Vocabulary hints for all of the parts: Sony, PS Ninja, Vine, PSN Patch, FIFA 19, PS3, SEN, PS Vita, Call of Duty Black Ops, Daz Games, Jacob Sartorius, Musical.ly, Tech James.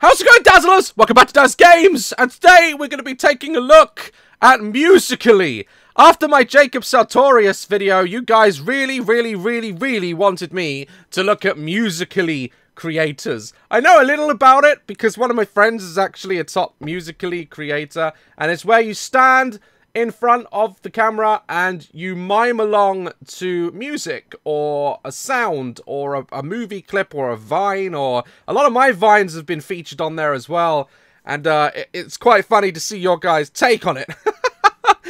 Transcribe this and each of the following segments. How's it going, Dazzlers? Welcome back to Daz Games, and today we're going to be taking a look at Musical.ly. After my Jacob Sartorius video, you guys really wanted me to look at Musical.ly creators. I know a little about it because one of my friends is actually a top Musical.ly creator, and it's where you stand in front of the camera and you mime along to music or a sound or a movie clip or a vine, or a lot of my vines have been featured on there as well, and it's quite funny to see your guys' take on it.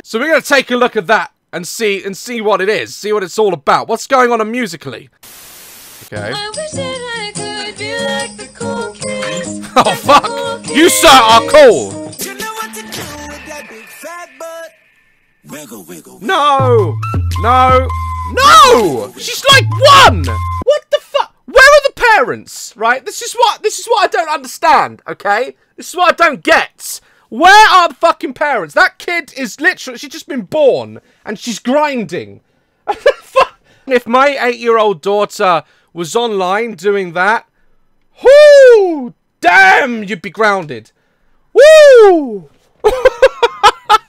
So we're gonna take a look at that and see what it is, see what it's all about, what's going on Musical.ly. Okay. I wish that I could be like the cool kids. Oh fuck, cool kids. You sir are cool. Wiggle, wiggle, wiggle. No! No! No! She's like one! What the fuck? Where are the parents? Right? This is what I don't understand, okay? This is what I don't get. Where are the fucking parents? That kid is literally, she's just been born and she's grinding. If my 8-year-old daughter was online doing that, whoo! Damn, you'd be grounded. Woo!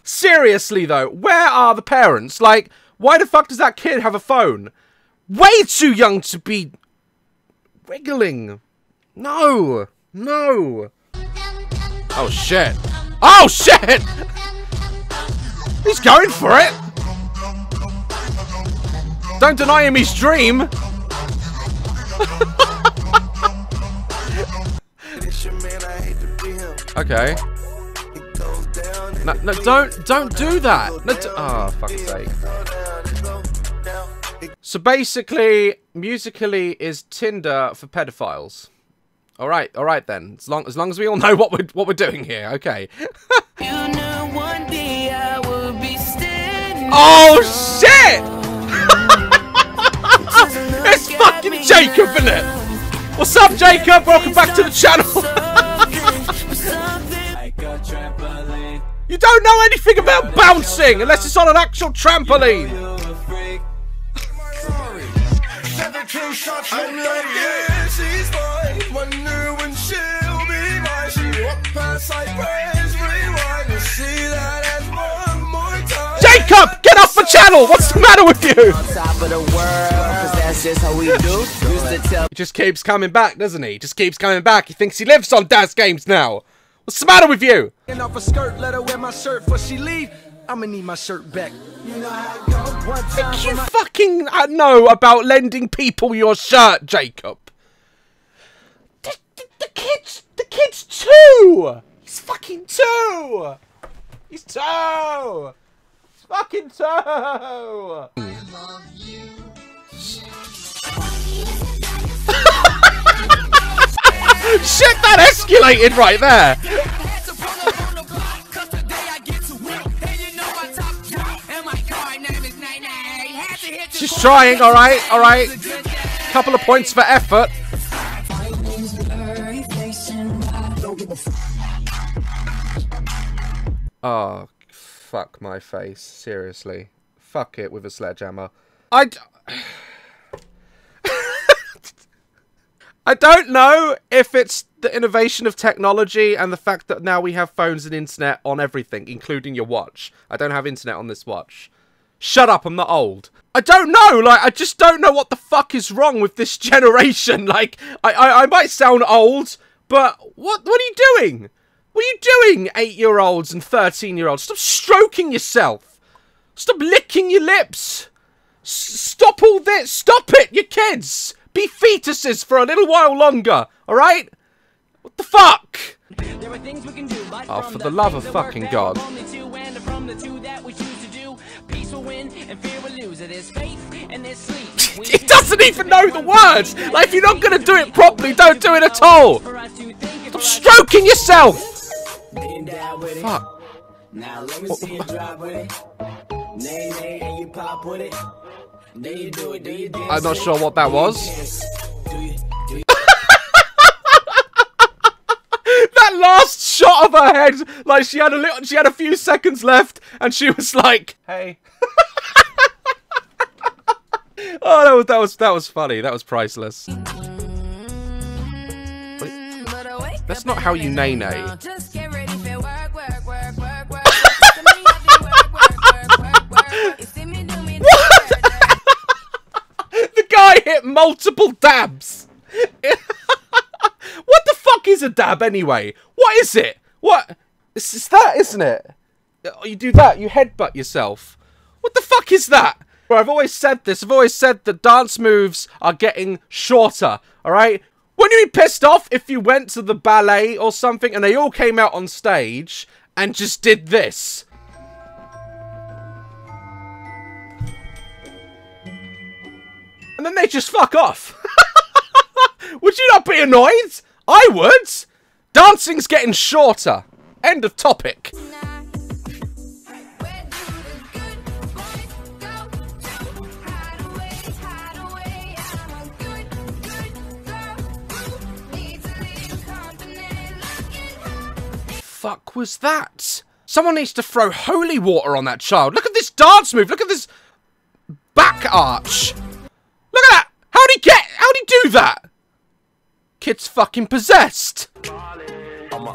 Seriously though, where are the parents? Like, why the fuck does that kid have a phone? Way too young to be wiggling. No, no. Oh shit. Oh shit! He's going for it. Don't deny him his dream. Okay. No, no, don't do that. No, oh, fuck's sake. So basically, Musical.ly is Tinder for pedophiles. All right then. As long as we all know what we're doing here, okay. You know one day I will be standing. Oh shit! It's fucking Jacob, isn't it? What's up, Jacob? Welcome back to the channel. You don't know anything about bouncing unless it's on an actual trampoline. Jacob, get off the channel! What's the matter with you? He just keeps coming back, doesn't he? Just keeps coming back. He thinks he lives on Daz Games now. What's the matter with you? Off a skirt, let her wear my shirt before she leave. I'ma need my shirt back. You know how I go. Think you fucking know about lending people your shirt, Jacob? The kid's two. He's fucking two. He's two. He's fucking two. I love you. Shit, that escalated right there. She's trying, alright, alright. Couple of points for effort. Oh, fuck my face. Seriously. Fuck it with a sledgehammer. I don't know if it's the innovation of technology and the fact that now we have phones and internet on everything, including your watch. I don't have internet on this watch. Shut up, I'm not old. I don't know, like, I just don't know what the fuck is wrong with this generation. Like, I might sound old, but what are you doing? What are you doing, 8-year-olds and 13-year-olds? Stop stroking yourself. Stop licking your lips. Stop all this. Stop it, you kids. Be fetuses for a little while longer, alright? What the fuck? There were things we can do, but oh, for the love of fucking God. It doesn't even know the words! Like, if you're not gonna do it properly, don't do it at all! Stop stroking yourself! Fuck. Now let me see you drive with it. Nay, nay, and you pop with it. I'm not sure what that was. That last shot of her head, like she had a few seconds left, and she was like, "Hey." Oh, that was funny. That was priceless. Wait. That's not how you nay-nay. The guy hit multiple dabs. What the fuck is a dab anyway? What is it? What? It's that, isn't it? You do that, you headbutt yourself. What the fuck is that? Bro, I've always said this. I've always said the dance moves are getting shorter, alright? Wouldn't you be pissed off if you went to the ballet or something and they all came out on stage and just did this? And then they just fuck off. Would you not be annoyed? I would. Dancing's getting shorter. End of topic. Fuck was that? Someone needs to throw holy water on that child. Look at this dance move. Look at this back arch. Look at that. How'd he do that? Kid's fucking possessed. Whoa.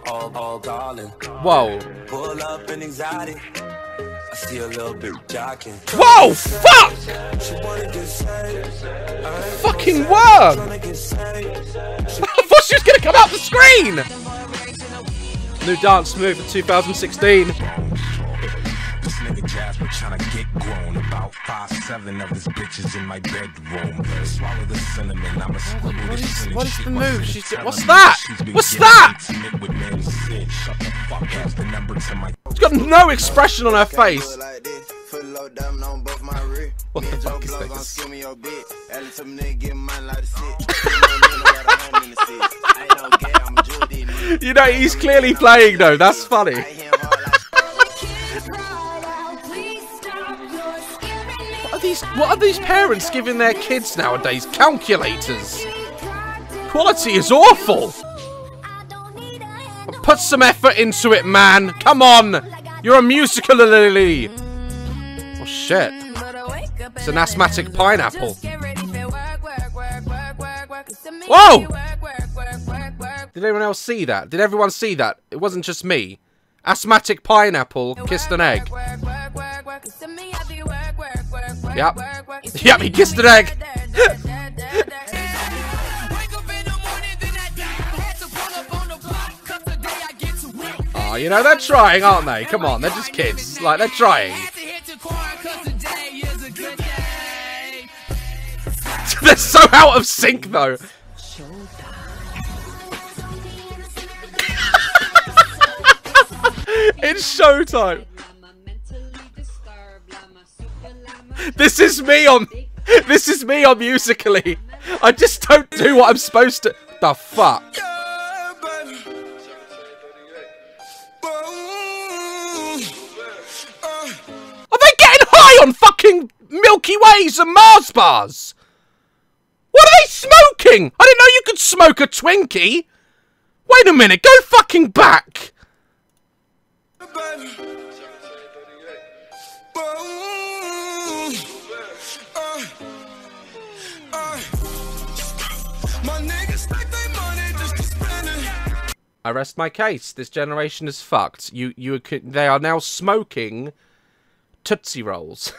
Whoa, fuck! Fucking worm! I thought she was gonna come out the screen! New dance move for 2016. Jasper trying to get grown. About 5'7" of his bitches in my bedroom. Swallow the cinnamon. I'm a what's the move? She's what's that? What's that? She's got no expression on her face. What the fuck is this? You know he's clearly playing though. That's funny. What are these parents giving their kids nowadays? Calculators. Quality is awful. Put some effort into it, man. Come on. You're a Musical.ly. Oh, shit. It's an asthmatic pineapple. Whoa! Did anyone else see that? Did everyone see that? It wasn't just me. Asthmatic pineapple kissed an egg. Yep. Yep, he kissed an egg. Oh, you know, they're trying, aren't they? Come on, they're just kids. Like, they're trying. They're so out of sync, though. It's showtime. This is me on. This is me on Musical.ly. I just don't do what I'm supposed to. The fuck. Are they getting high on fucking Milky Ways and Mars bars? What are they smoking? I didn't know you could smoke a Twinkie. Wait a minute. Go fucking back. I rest my case. This generation is fucked. They are now smoking Tootsie Rolls.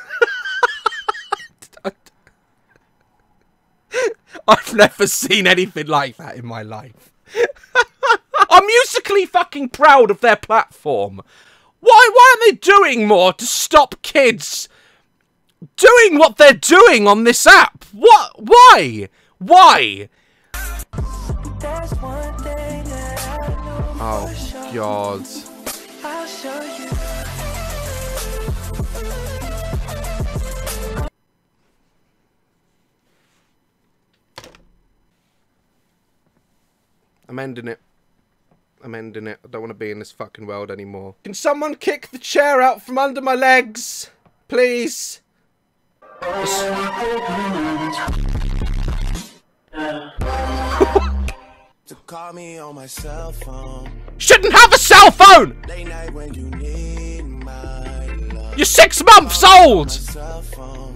I've never seen anything like that in my life. I'm Musical.ly fucking proud of their platform. Why aren't they doing more to stop kids doing what they're doing on this app? What? Why? Why? Oh, God. I'm ending it. I'm ending it. I don't want to be in this fucking world anymore. Can someone kick the chair out from under my legs? Please? To call me on my cell phone. Shouldn't have a cell phone! Late night when you need my love. You're 6 months old!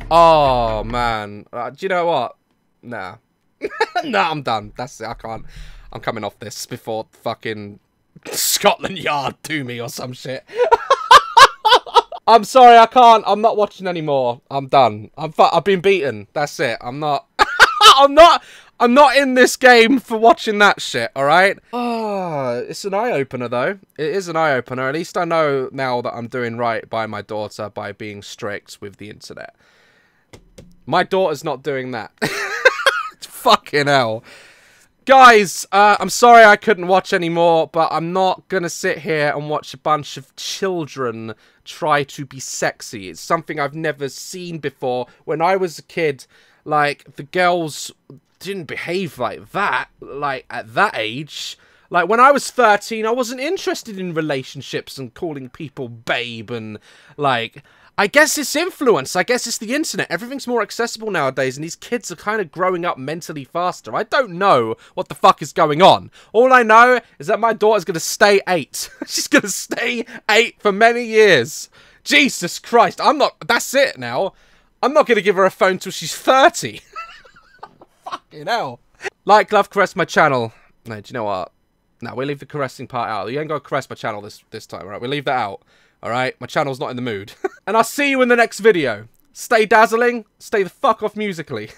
Oh, man. Do you know what? Nah. Nah, I'm done. That's it. I can't. I'm coming off this before fucking Scotland Yard do me or some shit. I'm sorry, I can't. I'm not watching anymore. I'm done. I've been beaten. That's it. I'm not. I'm not in this game for watching that shit, alright? Oh, it's an eye-opener, though. It is an eye-opener. At least I know now that I'm doing right by my daughter by being strict with the internet. My daughter's not doing that. Fucking hell. Guys, I'm sorry I couldn't watch anymore, but I'm not gonna sit here and watch a bunch of children try to be sexy. It's something I've never seen before. When I was a kid, like, the girls didn't behave like that, like, at that age. Like, when I was 13, I wasn't interested in relationships and calling people babe and, like, I guess it's influence. I guess it's the internet. Everything's more accessible nowadays, and these kids are kind of growing up mentally faster. I don't know what the fuck is going on. All I know is that my daughter's gonna stay 8. She's gonna stay 8 for many years. Jesus Christ, I'm not... That's it now. I'm not gonna give her a phone till she's 30. Fucking hell. Like, love, caress my channel. No, do you know what? No, we'll leave the caressing part out. You ain't gonna caress my channel this time, alright? We'll leave that out, alright? My channel's not in the mood. And I'll see you in the next video. Stay dazzling, stay the fuck off Musical.ly.